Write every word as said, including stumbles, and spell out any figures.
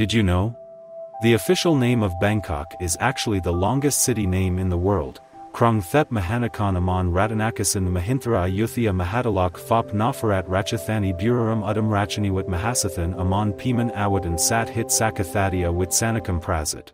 Did you know? The official name of Bangkok is actually the longest city name in the world, Krung Thep Mahanakhon Amon Ratanakasan Mahinthara Ayuthaya Mahadalok Phop Nafarat Rachathani Buraram Udam Rachaniwat Mahasathan Amon Piman Awadan Sat Hit Sakathadya Wit Sanakam Prazit.